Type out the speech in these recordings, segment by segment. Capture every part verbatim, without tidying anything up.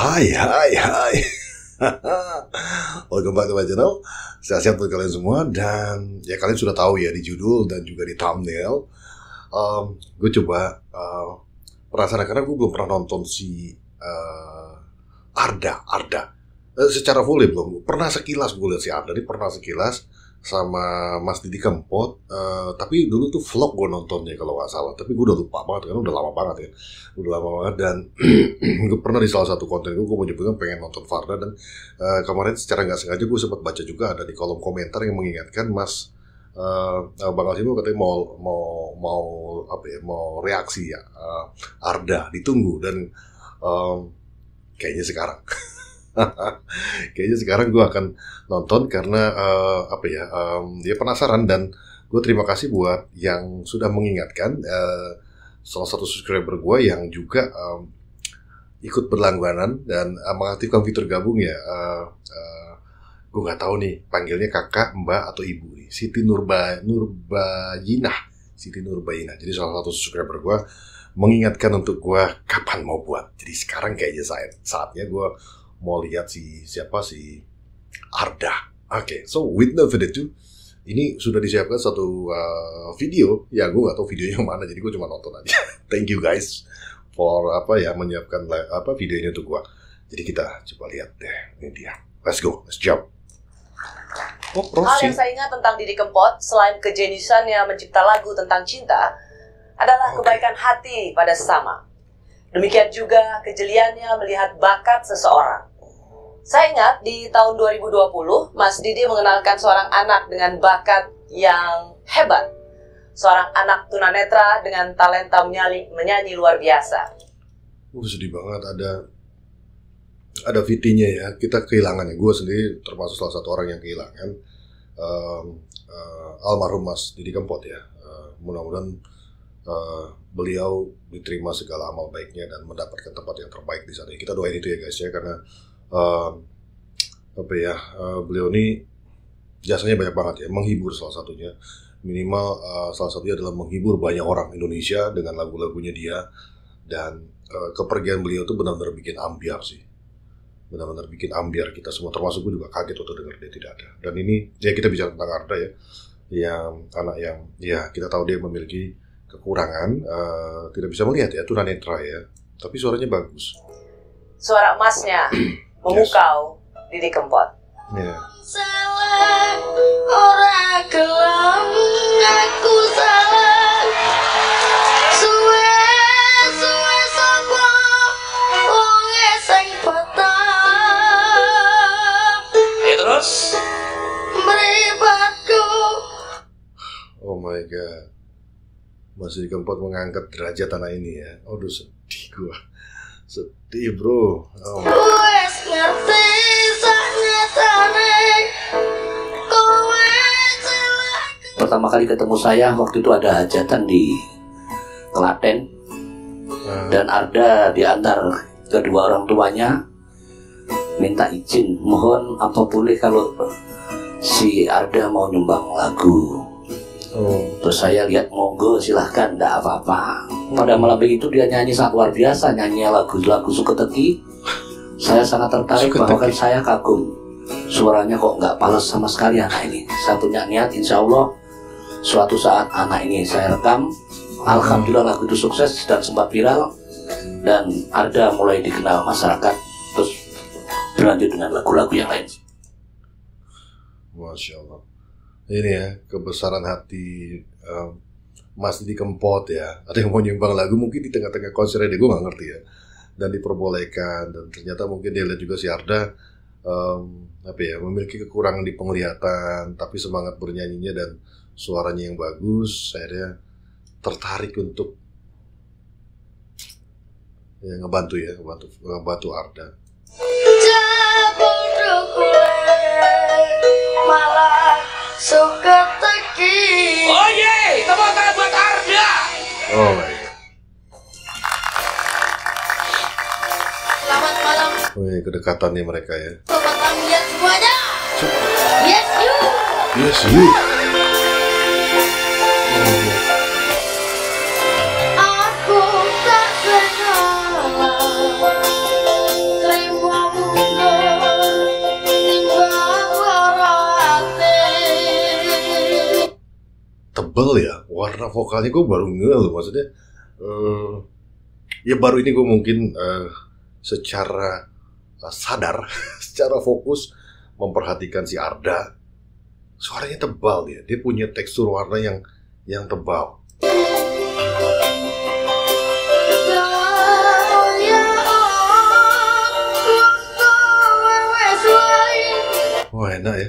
Hai, hai, hai. Welcome back to my channel. Sehat-sehat buat kalian semua. Dan ya kalian sudah tahu ya di judul dan juga di thumbnail. um, Gue coba uh, penasaran karena gue belum pernah nonton si uh, Arda Arda uh, secara full ya belum. Pernah sekilas gue lihat si Arda ini, pernah sekilas sama Mas Didi Kempot. uh, Tapi dulu tuh vlog gue nontonnya kalau gak salah. Tapi gue udah lupa banget, karena udah lama banget ya. Udah lama banget dan gue pernah di salah satu konten gue, gue menyebutkan pengen nonton Farel. Dan uh, kemarin secara gak sengaja gue sempat baca juga ada di kolom komentar yang mengingatkan Mas uh, Bang Alsimo katanya mau, mau Mau apa ya, mau reaksi ya uh, Arda, ditunggu. Dan um, kayaknya sekarang kayaknya sekarang gue akan nonton karena uh, apa ya, um, dia penasaran. Dan gue terima kasih buat yang sudah mengingatkan, uh, salah satu subscriber gue yang juga um, ikut berlangganan dan uh, mengaktifkan fitur gabung ya. uh, uh, Gue nggak tahu nih panggilnya kakak, mbak atau ibu nih, Siti Nurba Nurba Jina, Siti Nurba Jina. Jadi salah satu subscriber gue mengingatkan untuk gue kapan mau buat. Jadi sekarang kayaknya saat saatnya gue mau lihat si siapa si Arda. Oke, okay, so with no further ado, ini sudah disiapkan satu uh, video. Ya gue gak tau videonya yang mana, jadi gue cuma nonton aja. Thank you guys for apa ya menyiapkan apa videonya untuk gue. Jadi kita coba lihat deh, ini dia. Let's go, let's jump. Oh, hal yang saya ingat tentang Didi Kempot selain kejeniusannya mencipta lagu tentang cinta adalah okay. Kebaikan hati pada sesama. Demikian juga kejeliannya melihat bakat seseorang. Saya ingat di tahun dua ribu dua puluh, Mas Didi mengenalkan seorang anak dengan bakat yang hebat. Seorang anak tunanetra dengan talenta menyanyi, menyanyi luar biasa. Uh, sedih banget ada ada V T-nya ya, kita kehilangannya. Gue sendiri termasuk salah satu orang yang kehilangan um, uh, almarhum Mas Didi Kempot ya. Uh, mudah-mudahan Uh, beliau diterima segala amal baiknya dan mendapatkan tempat yang terbaik di sana. Kita doain itu ya guys ya, karena uh, apa ya uh, beliau ini jasanya banyak banget ya, menghibur salah satunya, minimal uh, salah satunya adalah menghibur banyak orang Indonesia dengan lagu-lagunya dia. Dan uh, kepergian beliau itu benar-benar bikin ambiar sih, benar-benar bikin ambiar kita semua, termasuk gue juga kaget waktu dengar dia tidak ada. Dan ini ya kita bicara tentang Arda ya, yang anak yang ya kita tahu dia memiliki kekurangan, uh, tidak bisa melihat ya, tunanetra ya, tapi suaranya bagus. Suara emasnya memukau yes. Didi Kempot. Yeah. Salah orang kelam, aku salah. Suwe suwe sopo wong sing patah. Ya terus mripatku. Oh my god. Mas Didi Kempot mengangkat derajat tanah ini ya. Aduh sedih gua. Sedih bro. Oh. Pertama kali ketemu saya waktu itu ada hajatan di Klaten. hmm. Dan Arda diantar kedua orang tuanya minta izin, mohon apa boleh kalau si Arda mau nyumbang lagu. Oh. Terus saya lihat, monggo silahkan, tidak apa-apa. Pada malam begitu dia nyanyi sangat luar biasa, nyanyi lagu-lagu Suketeki. Saya sangat tertarik, bahkan saya kagum. Suaranya kok nggak panas sama sekali anak ini. Saya punya niat, insya Allah suatu saat anak ini saya rekam. Alhamdulillah lagu itu sukses dan sempat viral. Dan Arda mulai dikenal masyarakat. Terus berlanjut dengan lagu-lagu yang lain. Masya Allah. Ini ya, kebesaran hati um, Mas Didi Kempot ya. Ada yang mau nyumbang lagu mungkin di tengah-tengah konsernya, gue gak ngerti ya. Dan diperbolehkan, dan ternyata mungkin dia lihat juga si Arda um, apa ya, memiliki kekurangan di penglihatan, tapi semangat bernyanyinya dan suaranya yang bagus. Akhirnya tertarik untuk ya, ngebantu ya, ngebantu, ngebantu Arda. Suketeki. Oh yeay, tepuk tangan buat Arda. Oh my god. Selamat malam. Wih, kedekatannya mereka ya. Selamat malam ya semuanya. Yes you. Yes you. Aku tak senang. tebel ya, warna vokalnya gue baru nge loh, maksudnya uh, ya baru ini gue mungkin uh, secara uh, sadar, secara fokus memperhatikan si Arda. Suaranya tebal ya, dia punya tekstur warna yang yang tebal. Wah, enak ya.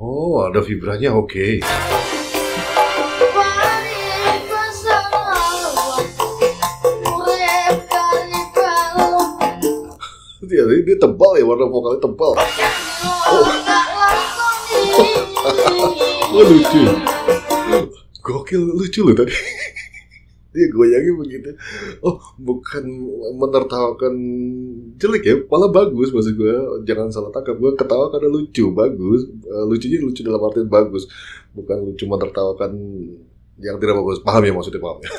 Oh, ada vibranya, oke. Okay. Dia, dia tebal ya, warna vokalnya tebal. Oh. Oh, lucu. Gokil, lucu loh tadi. Dia goyangnya begitu. Oh, bukan menertawakan jelek ya, malah bagus. Maksud gue, jangan salah tangkap, gue ketawa karena lucu, bagus. uh, Lucunya lucu dalam artian bagus, bukan lucu menertawakan yang tidak bagus. Paham ya maksudnya, paham ya.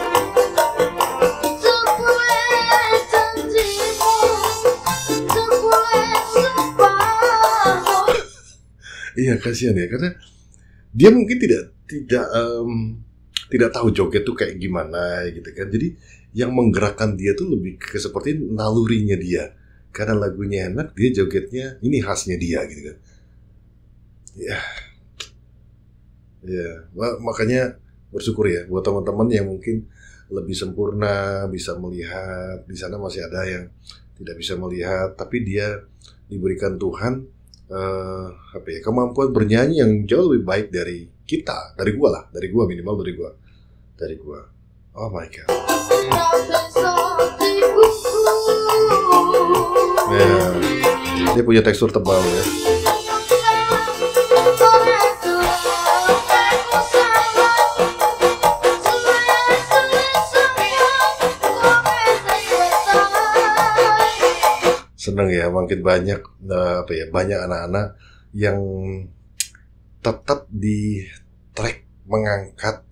Iya, kasihan ya, karena dia mungkin tidak Tidak um, tidak tahu joget tuh kayak gimana gitu kan. Jadi yang menggerakkan dia tuh lebih ke seperti nalurinya dia. Karena lagunya enak, dia jogetnya ini khasnya dia gitu kan. Ya. Ya, makanya bersyukur ya buat teman-teman yang mungkin lebih sempurna bisa melihat. Di sana masih ada yang tidak bisa melihat, tapi dia diberikan Tuhan eh uh, apa ya, kemampuan bernyanyi yang jauh lebih baik dari kita, dari gua lah, dari gua minimal dari gua, dari gua. Oh my god. Yeah. Dia punya tekstur tebal ya. Seneng ya, makin banyak apa ya, banyak anak-anak yang tetap di track mengangkat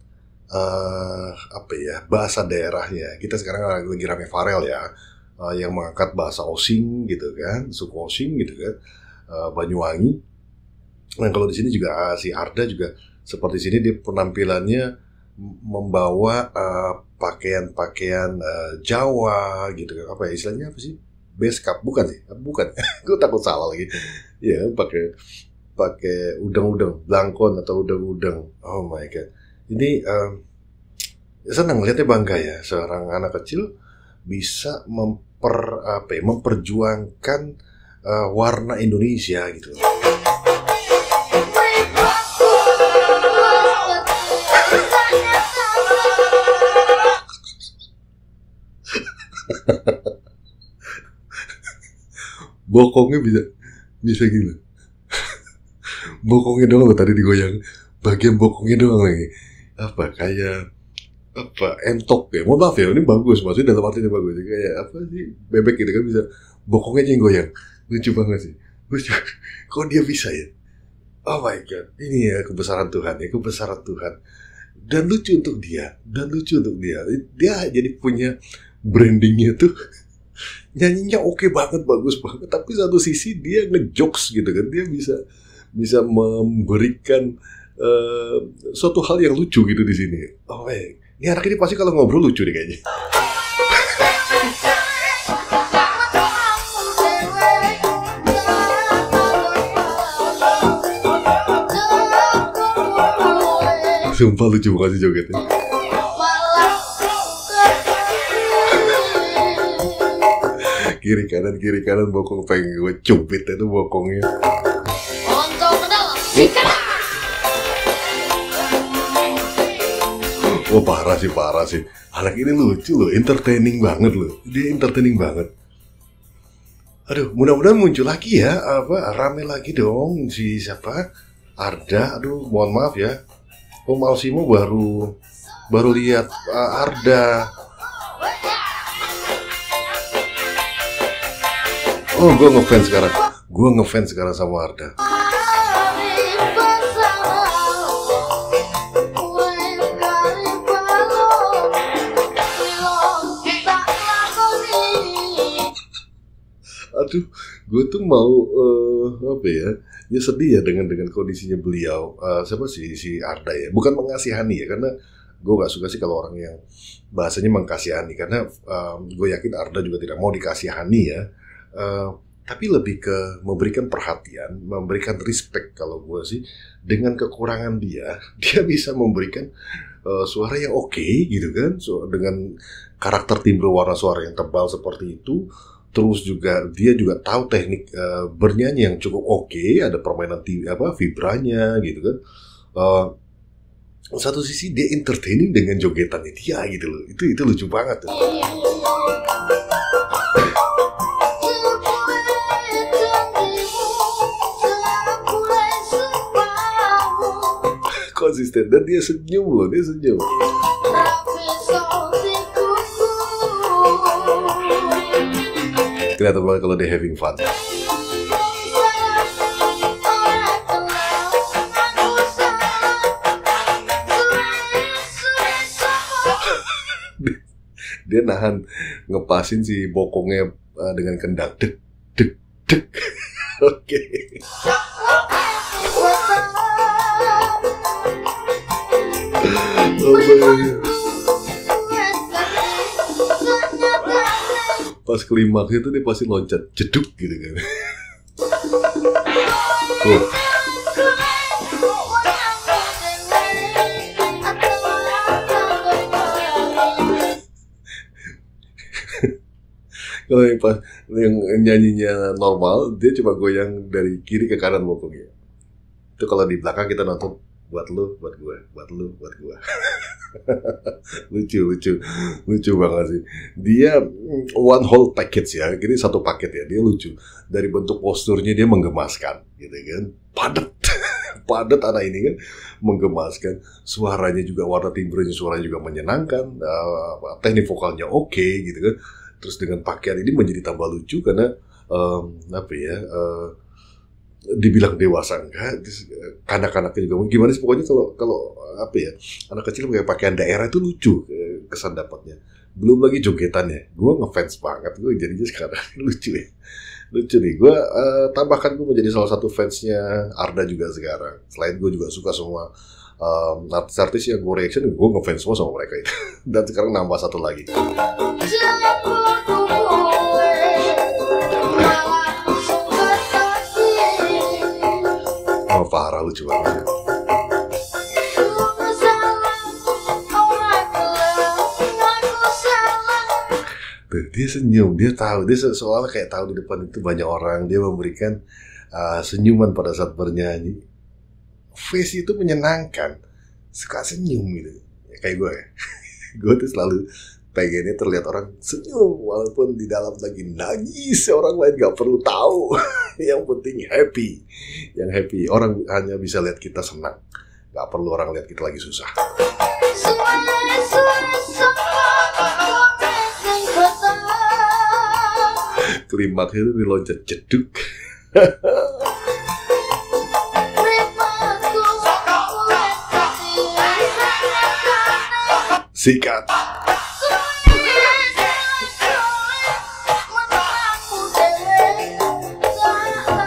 uh, apa ya, bahasa daerahnya. Kita sekarang lagi rame Farel ya, uh, yang mengangkat bahasa Osing gitu kan, suku Osing gitu kan, uh, Banyuwangi. Nah kalau di sini juga uh, si Arda juga seperti sini, dia penampilannya membawa uh, pakaian-pakaian uh, Jawa gitu kan, apa ya, istilahnya apa sih, beskap bukan sih, bukan. Gue takut salah lagi. Ya, pakai pakai udang-udang, blangkon atau udang-udang. Oh my god. Ini um, senang lihatnya, bangga ya seorang anak kecil bisa memper apa ya, memperjuangkan uh, warna Indonesia gitu. Bokongnya bisa bisa gila. Bokongnya doang loh tadi digoyang, bagian bokongnya doang lagi. Apa kayak apa entok ya? Mohon maaf ya, ini bagus, maksudnya dalam artinya bagus. Kayak apa sih, bebek gitu kan bisa bokongnya aja yang goyang. Lucu banget sih. Lucu. Kok dia bisa ya? Oh my god, ini ya kebesaran Tuhan ya, kebesaran Tuhan. Dan lucu untuk dia, dan lucu untuk dia. Dia jadi punya brandingnya tuh. Nyanyinya oke okay banget, bagus banget. Tapi satu sisi dia ngejokes gitu kan, dia bisa bisa memberikan uh, suatu hal yang lucu gitu di sini. Oh my, ini anak ini pasti kalau ngobrol lucu deh kayaknya. Sumpah lucu banget sih jogetnya. Kiri kanan, kiri kanan, bokong pengen gue cubit itu bokongnya. Wah, oh, parah sih, parah sih. Anak ini lucu loh, entertaining banget loh. Dia entertaining banget. Aduh, mudah-mudahan muncul lagi ya, apa, rame lagi dong si siapa? Arda. Aduh, mohon maaf ya. Om Alsimo baru baru lihat uh, Arda. Oh, gue ngefans sekarang. Gue ngefans sekarang sama Arda. Aduh, gue tuh mau uh, apa ya, ya sedih ya dengan dengan kondisinya beliau. Uh, siapa sih si Arda ya? Bukan mengasihani ya, karena gue nggak suka sih kalau orang yang bahasanya mengkasihani, karena um, gue yakin Arda juga tidak mau dikasihani ya. Uh, tapi lebih ke memberikan perhatian, memberikan respect kalau gue sih. Dengan kekurangan dia, dia bisa memberikan uh, suara yang oke okay, gitu kan, so, dengan karakter timbre warna suara yang tebal seperti itu. Terus juga dia juga tahu teknik uh, bernyanyi yang cukup oke, okay, ada permainan t- apa vibranya gitu kan. Uh, satu sisi dia entertaining dengan jogetannya dia gitu loh, itu itu lucu banget. Ya. Konsisten, dan dia senyum loh, dia senyum. Kelihatan banget kalau dia having fun. Dia nahan ngepasin si bokongnya dengan kendang, dek dek dek. Oke. Oh, pas klimaksnya tuh dia pasti loncat jeduk gitu kan. Oh. Kalau yang pas yang nyanyinya normal, dia cuma goyang dari kiri ke kanan bokongnya. Itu kalau di belakang kita nonton buat lu, buat gue, buat lu, buat gue. Lucu, lucu, lucu banget sih. Dia one whole package ya, jadi satu paket ya. Dia lucu dari bentuk posturnya, dia menggemaskan, gitu kan? Padat, padat anak ini kan, menggemaskan. Suaranya juga, warna timbrenya suaranya juga menyenangkan. Uh, teknik vokalnya oke, okay, gitu kan. Terus dengan pakaian ini menjadi tambah lucu karena um, apa ya? Uh, dibilang dewasa enggak, kanak-kanaknya juga gimana sih, pokoknya kalau kalau apa ya, anak kecil pakai pakaian daerah itu lucu kesan dapatnya. Belum lagi jogetannya, gue ngefans banget, gue jadinya sekarang lucu ya, lucu nih. Gue uh, tambahkan gue menjadi salah satu fansnya Arda juga sekarang. Selain gue juga suka semua um, artis-artis yang gue reaction, gue ngefans semua sama mereka itu. Dan sekarang nambah satu lagi. Oh, Farel lucu banget. Tuh, dia senyum, dia tahu, dia seolah kayak tahu di depan itu banyak orang. Dia memberikan uh, senyuman pada saat bernyanyi. Face itu menyenangkan, suka senyum gitu. Ya, kayak gue, ya. Gue tuh selalu pengennya terlihat orang senyum walaupun di dalam lagi nangis. Orang lain nggak perlu tahu. Yang penting happy, yang happy. Orang hanya bisa lihat kita senang, nggak perlu orang lihat kita lagi susah. Klimaksnya itu diloncat jeduk. Sikat.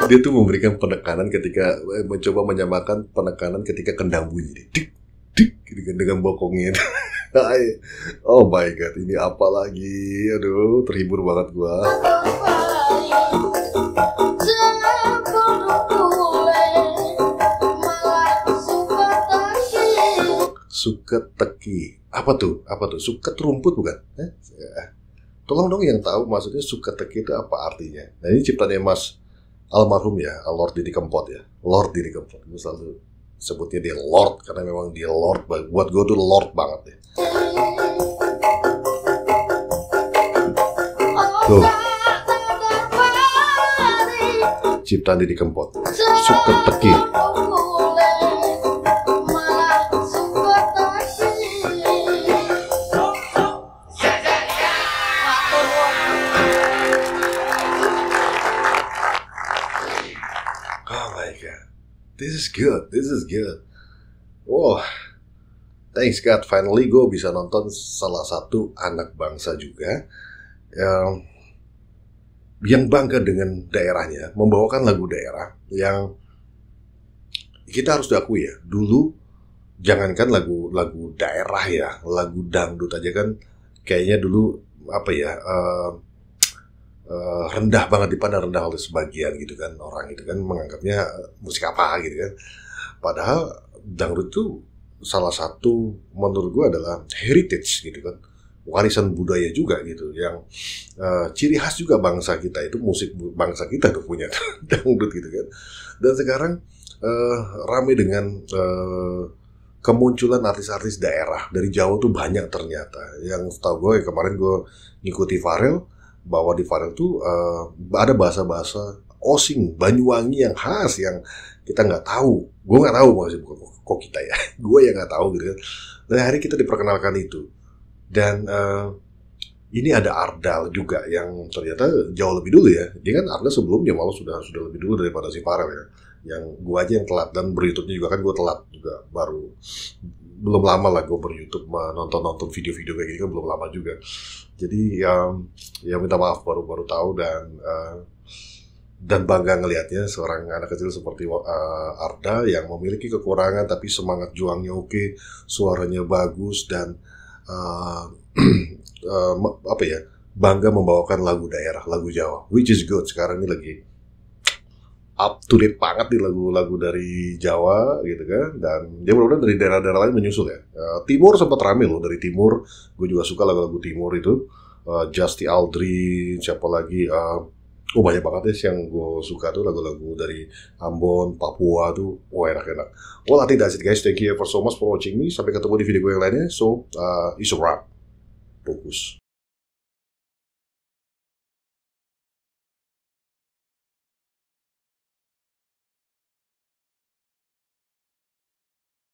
Dia tuh memberikan penekanan ketika mencoba menyamakan penekanan ketika kendang bunyi dik dik dengan bokongnya. Oh my god, ini apa lagi? Aduh, terhibur banget gua. Suket teki. Apa tuh? Apa tuh? Suket rumput bukan? Eh? Tolong dong yang tahu maksudnya suket teki itu apa artinya. Nah, ini ciptaannya Mas almarhum ya, Lord Didi Kempot ya, Lord Didi Kempot. Gue selalu sebutnya dia Lord karena memang dia Lord. Buat gue tuh Lord banget ya. Tuh, ciptaan Didi Kempot, Suket Teki. This is good, this is good. Wow, thanks God, finally gue bisa nonton salah satu anak bangsa juga. Um, yang bangga dengan daerahnya, membawakan lagu daerah yang kita harus diakui ya, dulu jangankan lagu-lagu daerah ya, lagu dangdut aja kan kayaknya dulu apa ya, uh, uh, rendah banget dipandang rendah oleh sebagian gitu kan orang gitu kan, menganggapnya musik apa gitu kan. Padahal dangdut tuh salah satu menurut gue adalah heritage gitu kan, warisan budaya juga gitu, yang uh, ciri khas juga bangsa kita itu, musik bangsa kita tuh punya dangdut gitu kan. Dan sekarang uh, ramai dengan uh, kemunculan artis-artis daerah dari Jawa tuh banyak ternyata. Yang tahu gue ya, kemarin gue ngikuti Farel, bahwa di Farel tuh uh, ada bahasa-bahasa Osing, Banyuwangi yang khas yang kita nggak tahu, gue nggak tahu maksudnya bukan kok kita ya, gue yang nggak tahu gitu kan. Dan hari kita diperkenalkan itu. Dan uh, ini ada Arda juga yang ternyata jauh lebih dulu ya. Dia kan Arda sebelumnya malah sudah sudah lebih dulu daripada si Farel ya. Yang gue aja yang telat, dan beryouTube-nya juga kan gue telat juga, baru belum lama lah gue beryouTube menonton-nonton video-video kayak gini kan belum lama juga. Jadi um, ya minta maaf baru-baru tahu, dan uh, dan bangga ngelihatnya seorang anak kecil seperti uh, Arda yang memiliki kekurangan tapi semangat juangnya oke, suaranya bagus, dan Uh, uh, apa ya, bangga membawakan lagu daerah, lagu Jawa, which is good. Sekarang ini lagi up to date banget nih lagu-lagu dari Jawa gitu kan. Dan ya mudah-mudahan dari daerah-daerah lain menyusul ya. uh, Timur sempat rame loh, dari Timur gue juga suka lagu-lagu Timur itu. uh, Justin Aldrin, siapa lagi, uh, oh banyak banget ya yang gue suka tuh, lagu-lagu dari Ambon, Papua tuh, wah oh, enak-enak. Well, I think that's it guys, thank you for so much for watching me. Sampai ketemu di video gue yang lainnya. So, uh, it's a wrap. Fokus.